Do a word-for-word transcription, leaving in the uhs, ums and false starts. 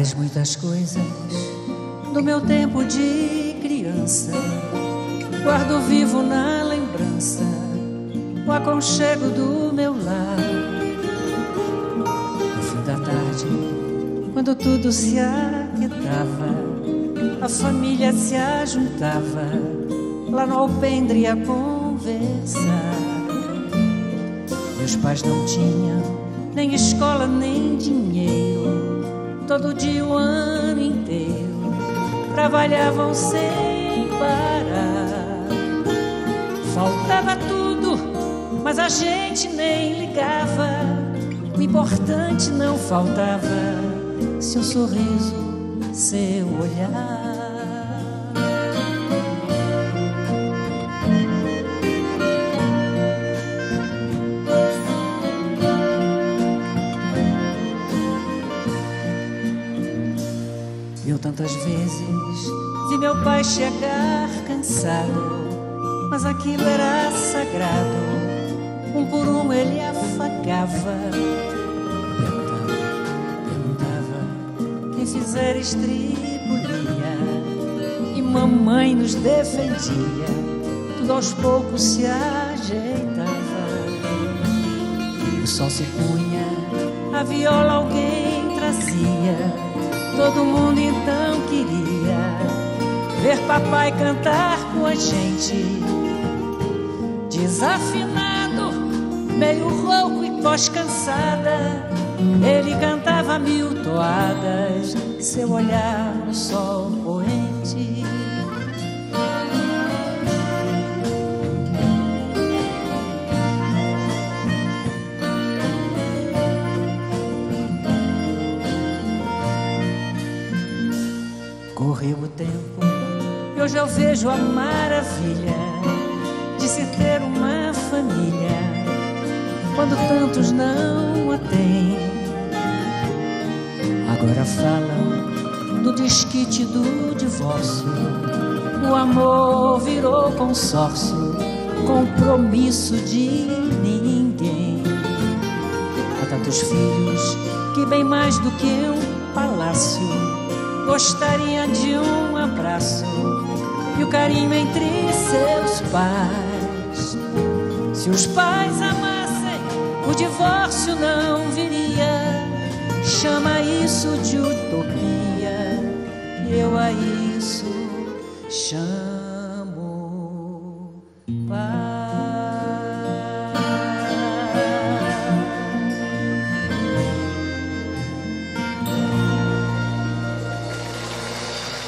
Traz muitas coisas do meu tempo de criança. Guardo vivo na lembrança o aconchego do meu lar. No fim da tarde, quando tudo se aquietava, a família se ajuntava lá no alpendre a conversar. Meus pais não tinham nem escola nem dinheiro, todo dia o ano inteiro trabalhavam sem parar. Faltava tudo, mas a gente nem ligava. O importante não faltava: seu sorriso, seu olhar. Eu tantas vezes vi meu pai chegar cansado, mas aquilo era sagrado. Um por um ele afagava. Perguntava, perguntava quem fizer estripulia, e mamãe nos defendia. Tudo aos poucos se ajeitava. O sol se punha, a viola alguém trazia. Todo mundo então queria ver papai cantar com a gente. Desafinado, meio rouco e voz cansada, ele cantava mil toadas, seu olhar no sol poente. Correu o tempo e hoje eu vejo a maravilha de se ter uma família quando tantos não a têm. Agora falam do desquite, do divórcio. O amor virou consórcio, compromisso de ninguém. Há tantos filhos que bem mais do que um palácio gostaria de um abraço e o carinho entre seus pais. Se os pais amassem, o divórcio não viria. Chama isso de utopia, e eu a isso